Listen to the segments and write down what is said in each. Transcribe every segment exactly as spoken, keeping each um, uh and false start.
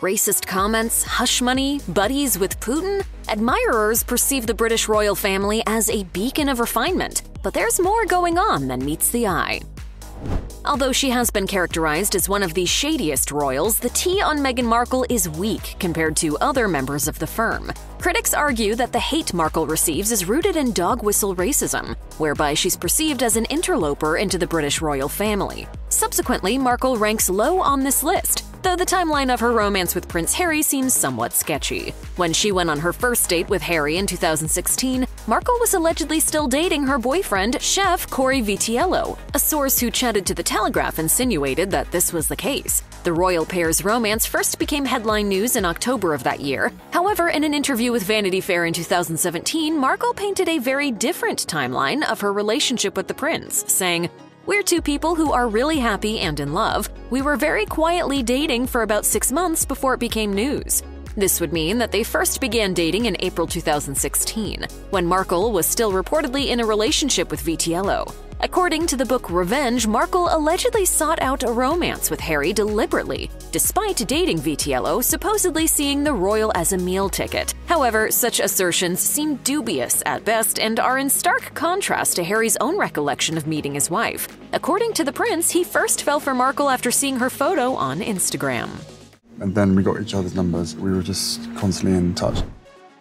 Racist comments, hush money, buddies with Putin? Admirers perceive the British royal family as a beacon of refinement, but there's more going on than meets the eye. Although she has been characterized as one of the shadiest royals, the tea on Meghan Markle is weak compared to other members of the firm. Critics argue that the hate Markle receives is rooted in dog whistle racism, whereby she's perceived as an interloper into the British royal family. Subsequently, Markle ranks low on this list, though the timeline of her romance with Prince Harry seems somewhat sketchy. When she went on her first date with Harry in two thousand sixteen, Markle was allegedly still dating her boyfriend, chef Corey Vitiello. A source who chatted to The Telegraph insinuated that this was the case. The royal pair's romance first became headline news in October of that year. However, in an interview with Vanity Fair in two thousand seventeen, Markle painted a very different timeline of her relationship with the prince, saying, "We're two people who are really happy and in love. We were very quietly dating for about six months before it became news." This would mean that they first began dating in April two thousand sixteen, when Markle was still reportedly in a relationship with Vitiello. According to the book Revenge, Markle allegedly sought out a romance with Harry deliberately, despite dating Vitiello, supposedly seeing the royal as a meal ticket. However, such assertions seem dubious at best and are in stark contrast to Harry's own recollection of meeting his wife. According to the prince, he first fell for Markle after seeing her photo on Instagram. And then we got each other's numbers. We were just constantly in touch.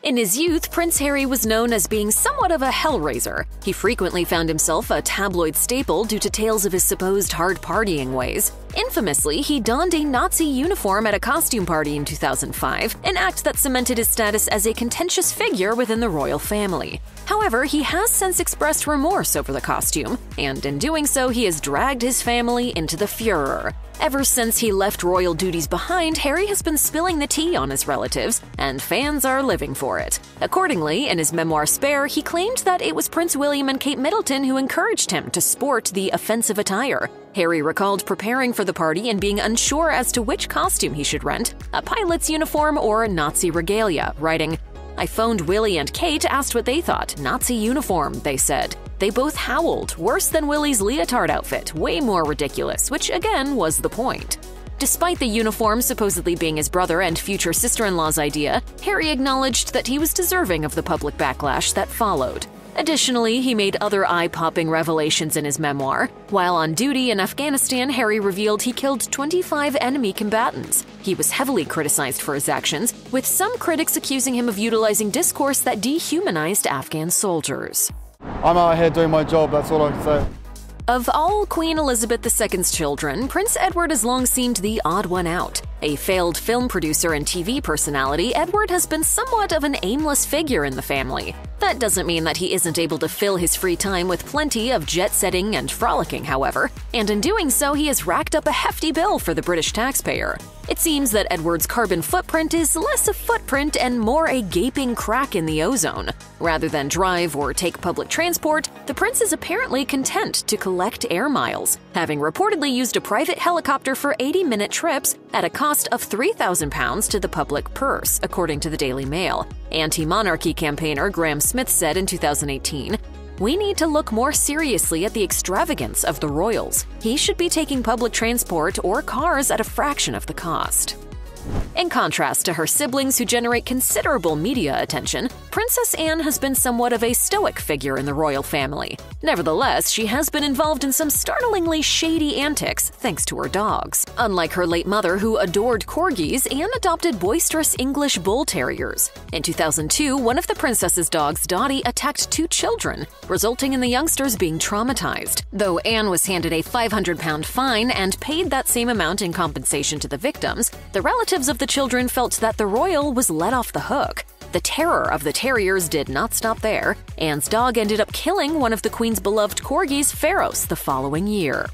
In his youth, Prince Harry was known as being somewhat of a hellraiser. He frequently found himself a tabloid staple due to tales of his supposed hard partying ways. Infamously, he donned a Nazi uniform at a costume party in two thousand five, an act that cemented his status as a contentious figure within the royal family. However, he has since expressed remorse over the costume, and in doing so, he has dragged his family into the furor. Ever since he left royal duties behind, Harry has been spilling the tea on his relatives, and fans are living for it. Accordingly, in his memoir Spare, he claimed that it was Prince William and Kate Middleton who encouraged him to sport the offensive attire. Harry recalled preparing for the party and being unsure as to which costume he should rent, a pilot's uniform or Nazi regalia, writing, "I phoned Willie and Kate, asked what they thought. Nazi uniform, they said. They both howled, worse than Willie's leotard outfit, way more ridiculous," which again was the point. Despite the uniform supposedly being his brother and future sister-in-law's idea, Harry acknowledged that he was deserving of the public backlash that followed. Additionally, he made other eye-popping revelations in his memoir. While on duty in Afghanistan, Harry revealed he killed twenty-five enemy combatants. He was heavily criticized for his actions, with some critics accusing him of utilizing discourse that dehumanized Afghan soldiers. "I'm out here doing my job, that's all I can say." Of all Queen Elizabeth the second's children, Prince Edward has long seemed the odd one out. A failed film producer and T V personality, Edward has been somewhat of an aimless figure in the family. That doesn't mean that he isn't able to fill his free time with plenty of jet-setting and frolicking, however, and in doing so he has racked up a hefty bill for the British taxpayer. It seems that Edward's carbon footprint is less a footprint and more a gaping crack in the ozone. Rather than drive or take public transport, the prince is apparently content to collect air miles, having reportedly used a private helicopter for eighty-minute trips at a cost of three thousand pounds to the public purse, according to the Daily Mail. Anti-monarchy campaigner Graham Smith said in two thousand eighteen, "We need to look more seriously at the extravagance of the royals. He should be taking public transport or cars at a fraction of the cost." In contrast to her siblings who generate considerable media attention, Princess Anne has been somewhat of a stoic figure in the royal family. Nevertheless, she has been involved in some startlingly shady antics thanks to her dogs. Unlike her late mother, who adored corgis, Anne adopted boisterous English bull terriers. In two thousand two, one of the princess's dogs, Dottie, attacked two children, resulting in the youngsters being traumatized. Though Anne was handed a five hundred pound fine and paid that same amount in compensation to the victims, the relatives of the children felt that the royal was let off the hook. The terror of the terriers did not stop there. Anne's dog ended up killing one of the Queen's beloved corgis, Pharaoh, the following year.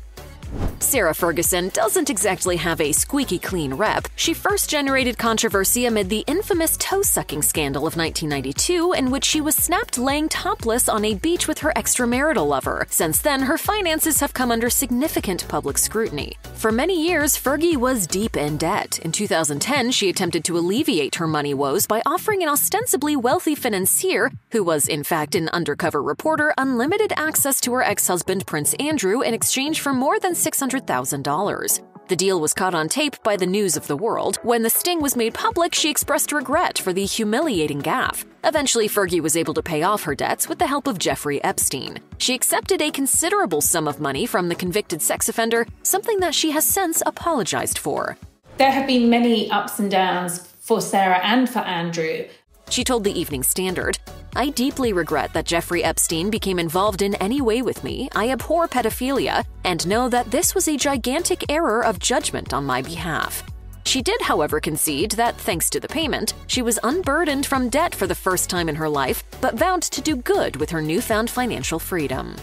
Sarah Ferguson doesn't exactly have a squeaky clean rep. She first generated controversy amid the infamous toe-sucking scandal of nineteen ninety-two, in which she was snapped laying topless on a beach with her extramarital lover. Since then, her finances have come under significant public scrutiny. For many years, Fergie was deep in debt. In two thousand ten, she attempted to alleviate her money woes by offering an ostensibly wealthy financier, who was in fact an undercover reporter, unlimited access to her ex-husband Prince Andrew in exchange for more than six hundred thousand dollars. The deal was caught on tape by the News of the World. When the sting was made public, she expressed regret for the humiliating gaffe. Eventually, Fergie was able to pay off her debts with the help of Jeffrey Epstein. She accepted a considerable sum of money from the convicted sex offender, something that she has since apologized for. There have been many ups and downs for Sarah and for Andrew. She told the Evening Standard, "I deeply regret that Jeffrey Epstein became involved in any way with me. I abhor pedophilia and know that this was a gigantic error of judgment on my behalf." She did, however, concede that thanks to the payment, she was unburdened from debt for the first time in her life, but vowed to do good with her newfound financial freedom.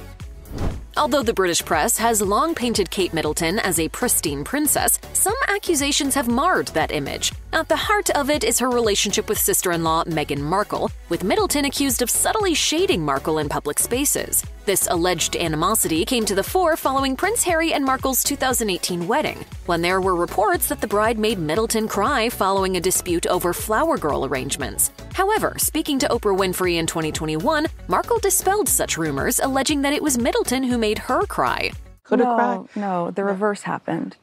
Although the British press has long painted Kate Middleton as a pristine princess, some accusations have marred that image. At the heart of it is her relationship with sister-in-law Meghan Markle, with Middleton accused of subtly shading Markle in public spaces. This alleged animosity came to the fore following Prince Harry and Markle's two thousand eighteen wedding, when there were reports that the bride made Middleton cry following a dispute over flower girl arrangements. However, speaking to Oprah Winfrey in twenty twenty-one, Markle dispelled such rumors, alleging that it was Middleton who made her cry. Could have cried. No, the reverse happened.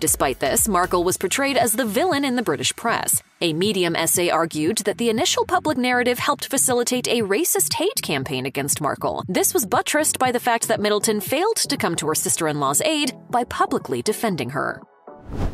Despite this, Markle was portrayed as the villain in the British press. A Medium essay argued that the initial public narrative helped facilitate a racist hate campaign against Markle. This was buttressed by the fact that Middleton failed to come to her sister-in-law's aid by publicly defending her.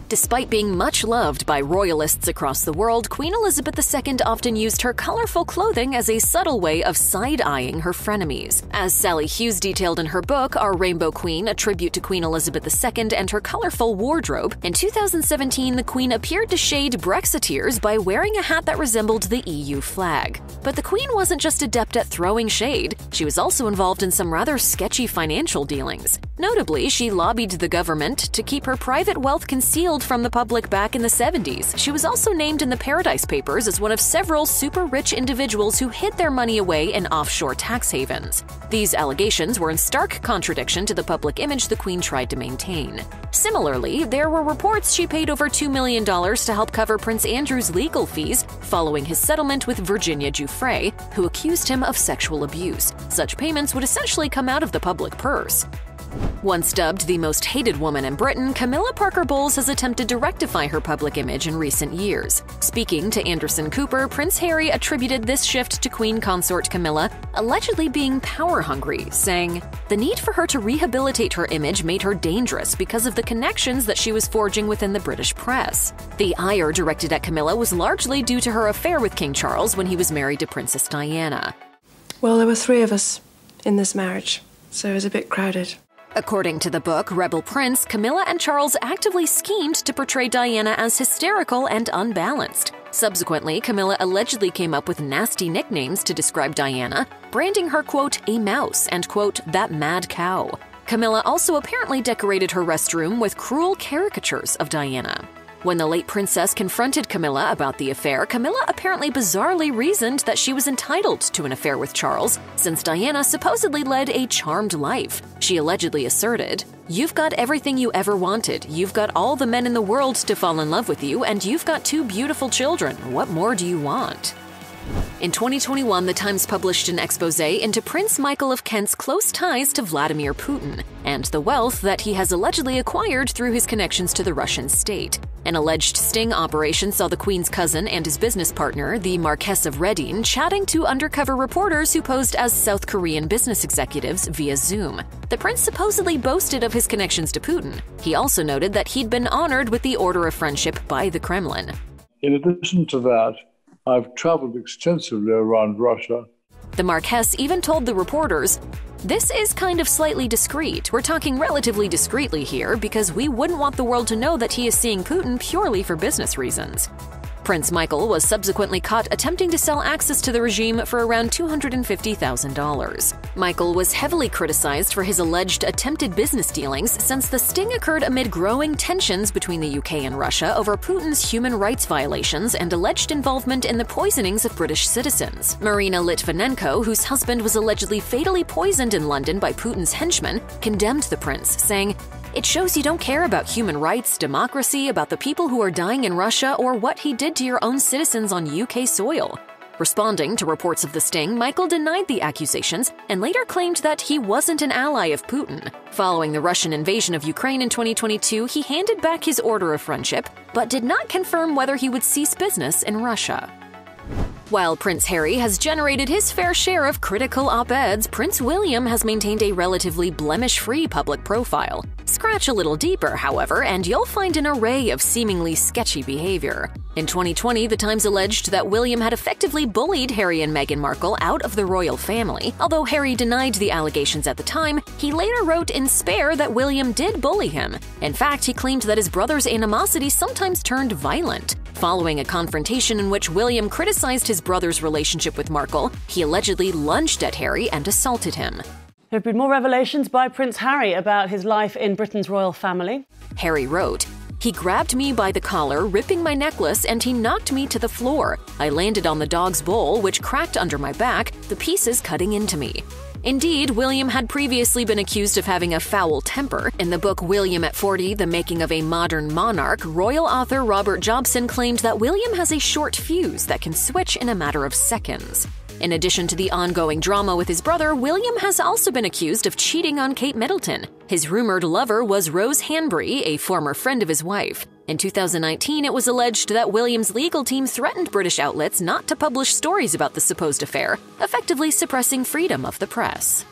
Despite being much loved by royalists across the world, Queen Elizabeth the Second often used her colorful clothing as a subtle way of side-eyeing her frenemies. As Sally Hughes detailed in her book, Our Rainbow Queen, a tribute to Queen Elizabeth the Second and her colorful wardrobe, in two thousand seventeen the Queen appeared to shade Brexiteers by wearing a hat that resembled the E U flag. But the Queen wasn't just adept at throwing shade, she was also involved in some rather sketchy financial dealings. Notably, she lobbied the government to keep her private wealth concealed from the public back in the seventies. She was also named in the Paradise Papers as one of several super-rich individuals who hid their money away in offshore tax havens. These allegations were in stark contradiction to the public image the Queen tried to maintain. Similarly, there were reports she paid over two million dollars to help cover Prince Andrew's legal fees following his settlement with Virginia Giuffre, who accused him of sexual abuse. Such payments would essentially come out of the public purse. Once dubbed the most hated woman in Britain, Camilla Parker Bowles has attempted to rectify her public image in recent years. Speaking to Anderson Cooper, Prince Harry attributed this shift to Queen Consort Camilla allegedly being power-hungry, saying, "The need for her to rehabilitate her image made her dangerous because of the connections that she was forging within the British press." The ire directed at Camilla was largely due to her affair with King Charles when he was married to Princess Diana. "Well, there were three of us in this marriage, so it was a bit crowded." According to the book Rebel Prince, Camilla and Charles actively schemed to portray Diana as hysterical and unbalanced. Subsequently, Camilla allegedly came up with nasty nicknames to describe Diana, branding her, quote, "a mouse" and, quote, "that mad cow." Camilla also apparently decorated her restroom with cruel caricatures of Diana. When the late princess confronted Camilla about the affair, Camilla apparently bizarrely reasoned that she was entitled to an affair with Charles, since Diana supposedly led a charmed life. She allegedly asserted, "You've got everything you ever wanted, you've got all the men in the world to fall in love with you, and you've got two beautiful children. What more do you want?" In twenty twenty-one, The Times published an exposé into Prince Michael of Kent's close ties to Vladimir Putin and the wealth that he has allegedly acquired through his connections to the Russian state. An alleged sting operation saw the Queen's cousin and his business partner, the Marquess of Reading, chatting to undercover reporters who posed as South Korean business executives via Zoom. The prince supposedly boasted of his connections to Putin. He also noted that he'd been honored with the Order of Friendship by the Kremlin. "In addition to that, I've traveled extensively around Russia." The Marquess even told the reporters, "This is kind of slightly discreet. We're talking relatively discreetly here because we wouldn't want the world to know that he is seeing Putin purely for business reasons." Prince Michael was subsequently caught attempting to sell access to the regime for around two hundred fifty thousand dollars. Michael was heavily criticized for his alleged attempted business dealings since the sting occurred amid growing tensions between the U K and Russia over Putin's human rights violations and alleged involvement in the poisonings of British citizens. Marina Litvinenko, whose husband was allegedly fatally poisoned in London by Putin's henchmen, condemned the prince, saying, "It shows you don't care about human rights, democracy, about the people who are dying in Russia, or what he did to your own citizens on U K soil." Responding to reports of the sting, Michael denied the accusations and later claimed that he wasn't an ally of Putin. Following the Russian invasion of Ukraine in twenty twenty-two, he handed back his order of friendship, but did not confirm whether he would cease business in Russia. While Prince Harry has generated his fair share of critical op-eds, Prince William has maintained a relatively blemish-free public profile. Scratch a little deeper, however, and you'll find an array of seemingly sketchy behavior. In twenty twenty, The Times alleged that William had effectively bullied Harry and Meghan Markle out of the royal family. Although Harry denied the allegations at the time, he later wrote in Spare that William did bully him. In fact, he claimed that his brother's animosity sometimes turned violent. Following a confrontation in which William criticized his brother's relationship with Markle, he allegedly lunged at Harry and assaulted him. There have been more revelations by Prince Harry about his life in Britain's royal family. Harry wrote, "He grabbed me by the collar, ripping my necklace, and he knocked me to the floor. I landed on the dog's bowl, which cracked under my back, the pieces cutting into me." Indeed, William had previously been accused of having a foul temper. In the book William at forty, The Making of a Modern Monarch, royal author Robert Jobson claimed that William has a short fuse that can switch in a matter of seconds. In addition to the ongoing drama with his brother, William has also been accused of cheating on Kate Middleton. His rumored lover was Rose Hanbury, a former friend of his wife. In two thousand nineteen, it was alleged that William's legal team threatened British outlets not to publish stories about the supposed affair, effectively suppressing freedom of the press.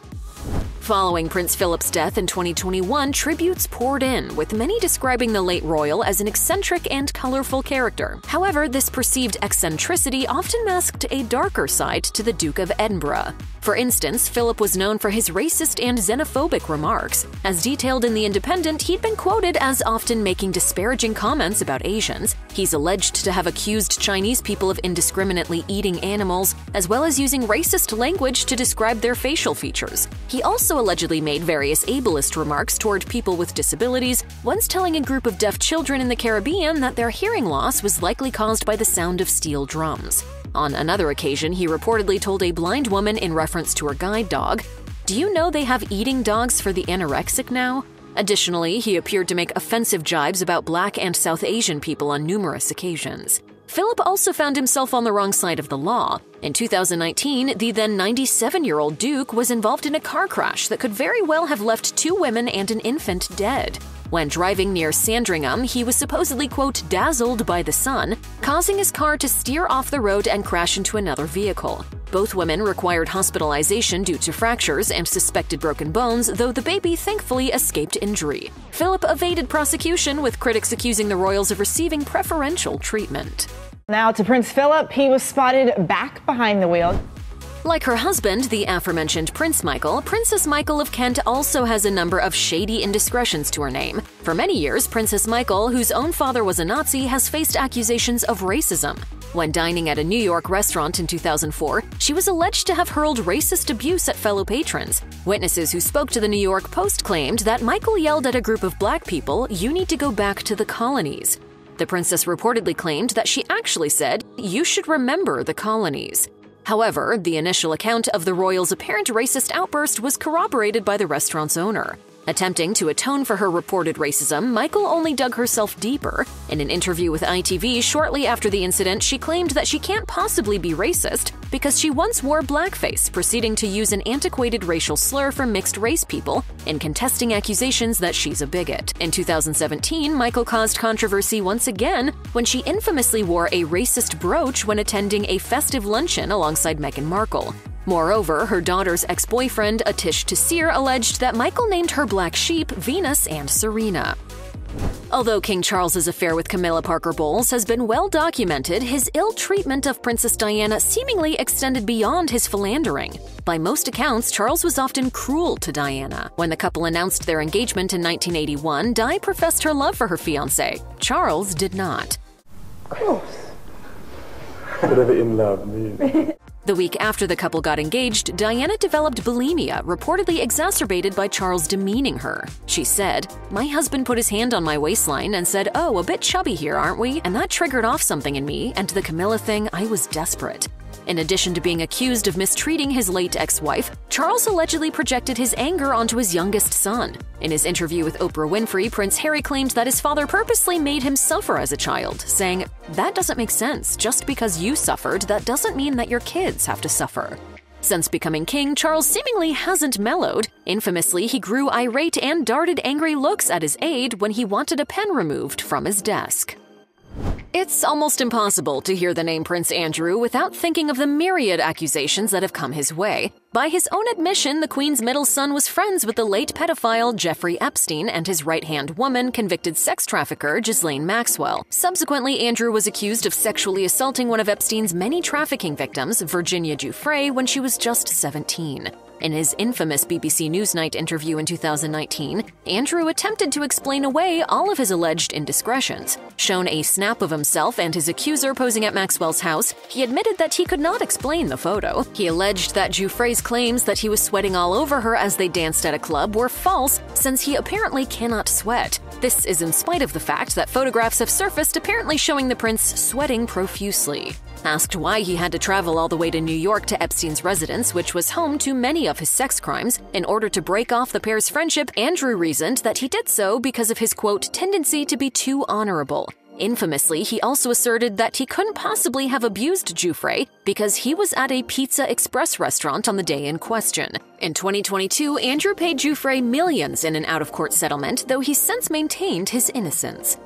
Following Prince Philip's death in twenty twenty-one, tributes poured in, with many describing the late royal as an eccentric and colorful character. However, this perceived eccentricity often masked a darker side to the Duke of Edinburgh. For instance, Philip was known for his racist and xenophobic remarks. As detailed in The Independent, he'd been quoted as often making disparaging comments about Asians. He's alleged to have accused Chinese people of indiscriminately eating animals, as well as using racist language to describe their facial features. He also allegedly made various ableist remarks toward people with disabilities, once telling a group of deaf children in the Caribbean that their hearing loss was likely caused by the sound of steel drums. On another occasion, he reportedly told a blind woman in reference to her guide dog, "Do you know they have eating dogs for the anorexic now?" Additionally, he appeared to make offensive jibes about Black and South Asian people on numerous occasions. Philip also found himself on the wrong side of the law. In two thousand nineteen, the then ninety-seven-year-old Duke was involved in a car crash that could very well have left two women and an infant dead. When driving near Sandringham, he was supposedly, quote, dazzled by the sun, causing his car to steer off the road and crash into another vehicle. Both women required hospitalization due to fractures and suspected broken bones, though the baby thankfully escaped injury. Philip evaded prosecution, with critics accusing the royals of receiving preferential treatment. Now to Prince Philip. He was spotted back behind the wheel. Like her husband, the aforementioned Prince Michael, Princess Michael of Kent also has a number of shady indiscretions to her name. For many years, Princess Michael, whose own father was a Nazi, has faced accusations of racism. When dining at a New York restaurant in two thousand four, she was alleged to have hurled racist abuse at fellow patrons. Witnesses who spoke to the New York Post claimed that Michael yelled at a group of Black people, "You need to go back to the colonies." The princess reportedly claimed that she actually said, "You should remember the colonies." However, the initial account of the royal's apparent racist outburst was corroborated by the restaurant's owner. Attempting to atone for her reported racism, Michael only dug herself deeper. In an interview with I T V shortly after the incident, she claimed that she can't possibly be racist because she once wore blackface, proceeding to use an antiquated racial slur for mixed-race people in contesting accusations that she's a bigot. In two thousand seventeen, Michael caused controversy once again when she infamously wore a racist brooch when attending a festive luncheon alongside Meghan Markle. Moreover, her daughter's ex-boyfriend, Atish Tasir, alleged that Michael named her black sheep Venus and Serena. Although King Charles's affair with Camilla Parker Bowles has been well documented, his ill treatment of Princess Diana seemingly extended beyond his philandering. By most accounts, Charles was often cruel to Diana. When the couple announced their engagement in nineteen eighty-one, Di professed her love for her fiancé. Charles did not. Of course. Whatever in love means. The week after the couple got engaged, Diana developed bulimia, reportedly exacerbated by Charles demeaning her. She said, "My husband put his hand on my waistline and said, 'Oh, a bit chubby here, aren't we?' And that triggered off something in me, and the Camilla thing, I was desperate." In addition to being accused of mistreating his late ex-wife, Charles allegedly projected his anger onto his youngest son. In his interview with Oprah Winfrey, Prince Harry claimed that his father purposely made him suffer as a child, saying, "That doesn't make sense. Just because you suffered, that doesn't mean that your kids have to suffer." Since becoming king, Charles seemingly hasn't mellowed. Infamously, he grew irate and darted angry looks at his aide when he wanted a pen removed from his desk. It's almost impossible to hear the name Prince Andrew without thinking of the myriad accusations that have come his way. By his own admission, the Queen's middle son was friends with the late pedophile Jeffrey Epstein and his right-hand woman, convicted sex trafficker Ghislaine Maxwell. Subsequently, Andrew was accused of sexually assaulting one of Epstein's many trafficking victims, Virginia Giuffre, when she was just seventeen. In his infamous B B C Newsnight interview in two thousand nineteen, Andrew attempted to explain away all of his alleged indiscretions. Shown a snap of himself and his accuser posing at Maxwell's house, he admitted that he could not explain the photo. He alleged that Giuffre's claims that he was sweating all over her as they danced at a club were false, since he apparently cannot sweat. This is in spite of the fact that photographs have surfaced apparently showing the prince sweating profusely. Asked why he had to travel all the way to New York to Epstein's residence, which was home to many of his sex crimes, in order to break off the pair's friendship, Andrew reasoned that he did so because of his, quote, tendency to be too honorable. Infamously, he also asserted that he couldn't possibly have abused Giuffre because he was at a Pizza Express restaurant on the day in question. In twenty twenty-two, Andrew paid Giuffre millions in an out-of-court settlement, though he since maintained his innocence.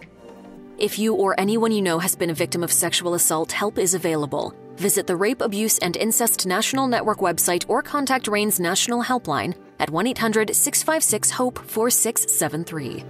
If you or anyone you know has been a victim of sexual assault, help is available. Visit the Rape, Abuse, and Incest National Network website or contact RAIN's National Helpline at one eight hundred, six five six, HOPE four six seven three.